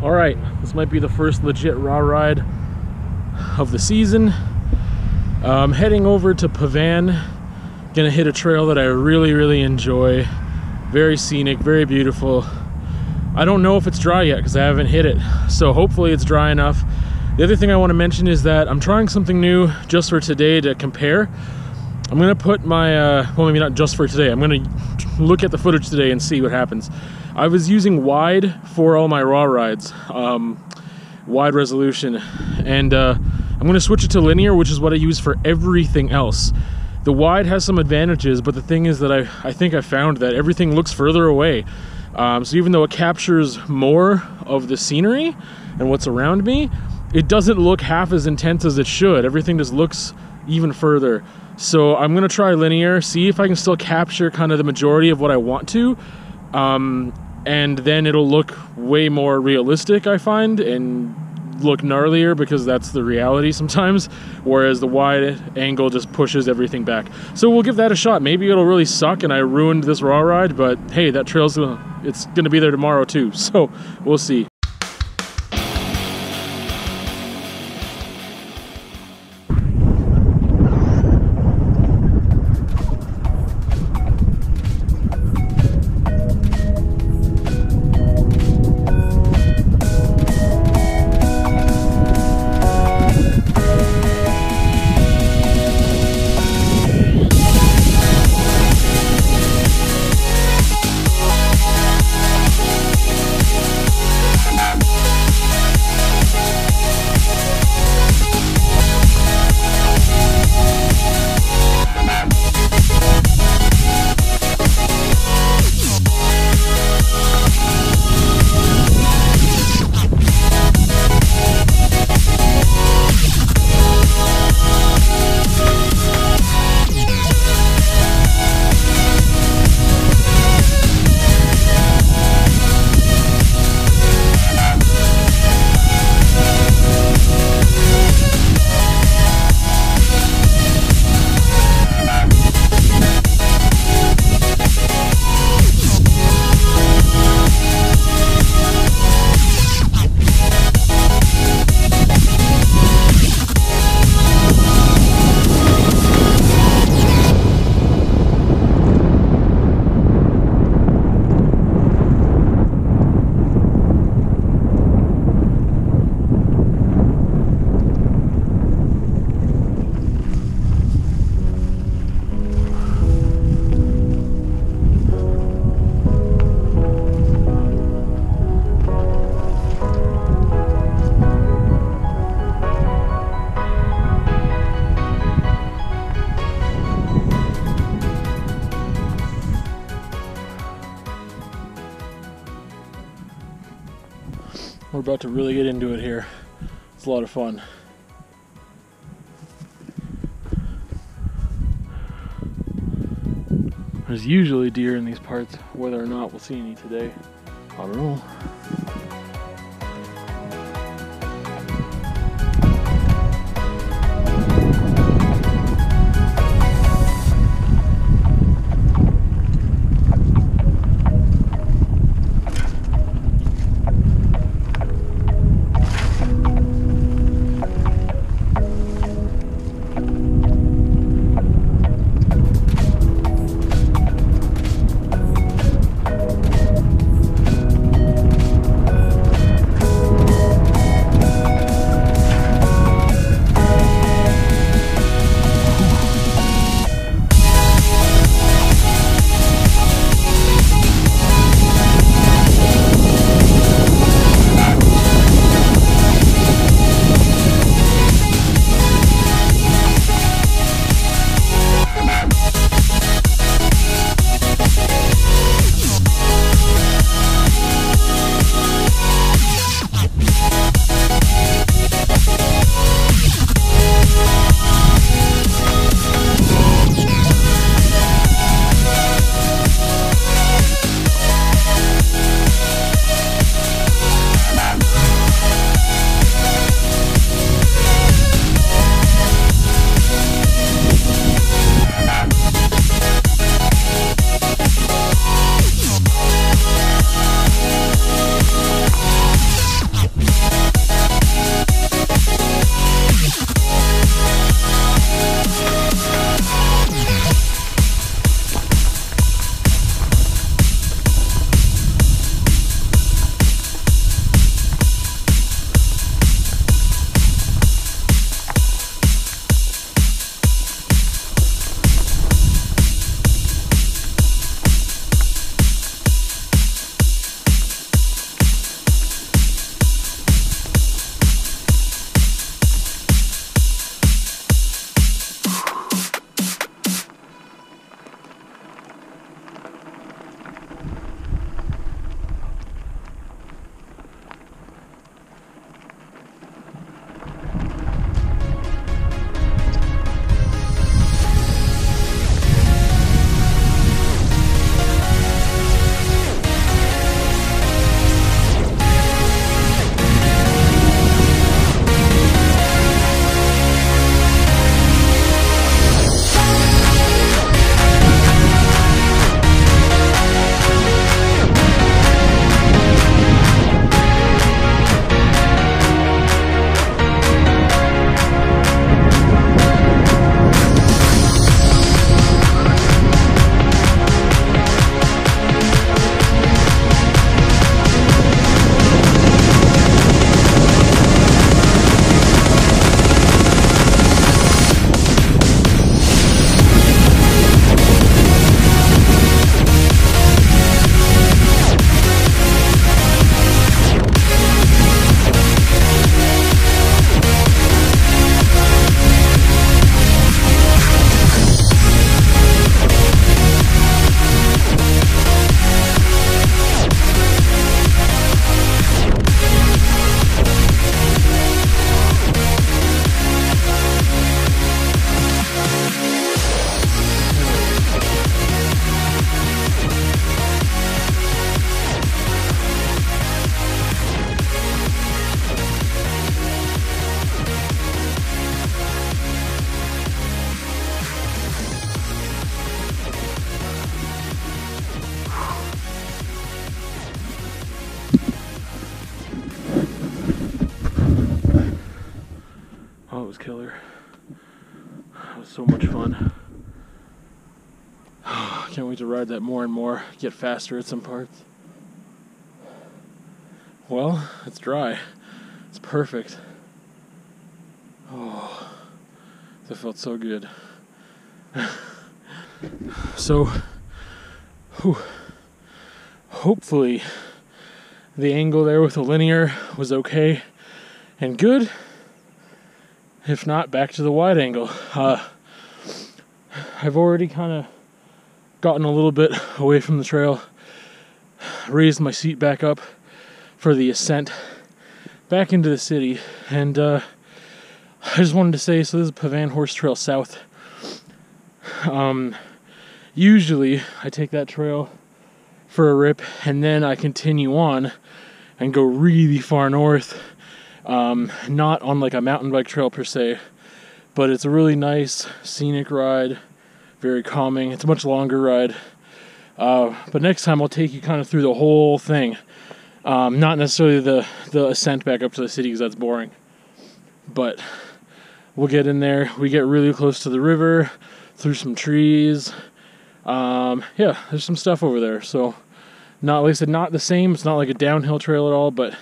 All right, this might be the first legit raw ride of the season. I'm heading over to Pavan. Gonna hit a trail that I really enjoy. Very scenic, very beautiful. I don't know if it's dry yet because I haven't hit it, so hopefully it's dry enough. The other thing I want to mention is that I'm trying something new just for today to compare. I'm gonna put my well, maybe not just for today, I'm gonna look at the footage today and see what happens. I was using wide for all my raw rides, wide resolution, and I'm gonna switch it to linear, which is what I use for everything else. The wide has some advantages, but the thing is that I think I found that everything looks further away. So even though it captures more of the scenery and what's around me, it doesn't look half as intense as it should. Everything just looks even further. So I'm gonna try linear, see if I can still capture kind of the majority of what I want to, and then it'll look way more realistic, I find, and look gnarlier, because that's the reality sometimes, whereas the wide angle just pushes everything back. So we'll give that a shot. Maybe it'll really suck and I ruined this raw ride, but hey, that trail's gonna be there tomorrow too, so we'll see. We're about to really get into it here. It's a lot of fun. There's usually deer in these parts. Whether or not we'll see any today, I don't know. was killer. It was so much fun. Can't wait to ride that more and more, get faster at some parts. Well, it's dry. It's perfect. Oh, that felt so good. So, hopefully the angle there with the linear was okay and good. If not, back to the wide angle. I've already kind of gotten a little bit away from the trail, raised my seat back up for the ascent back into the city, and I just wanted to say, so this is Pavan Horse Trail South. Usually I take that trail for a rip and then I continue on and go really far north, not on like a mountain bike trail per se, but it's a really nice scenic ride, very calming. It's a much longer ride, but next time I'll take you kind of through the whole thing, not necessarily the ascent back up to the city because that's boring, but we'll get in there. We get really close to the river, through some trees. Yeah, there's some stuff over there. So, not, like I said, not the same. It's not like a downhill trail at all, but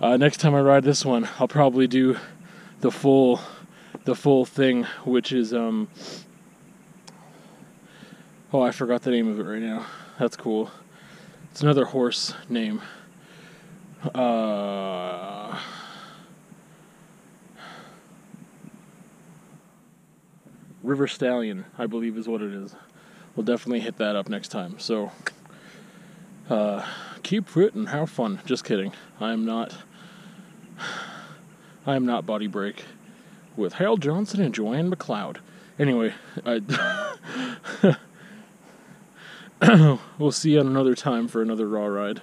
next time I ride this one, I'll probably do the full thing, which is, oh, I forgot the name of it right now. That's cool. It's another horse name. River Stallion, I believe, is what it is. We'll definitely hit that up next time. So, keep fit and have fun. Just kidding. I am not Body Break with Hal Johnson and Joanne McLeod. Anyway, we'll see you on another time for another raw ride.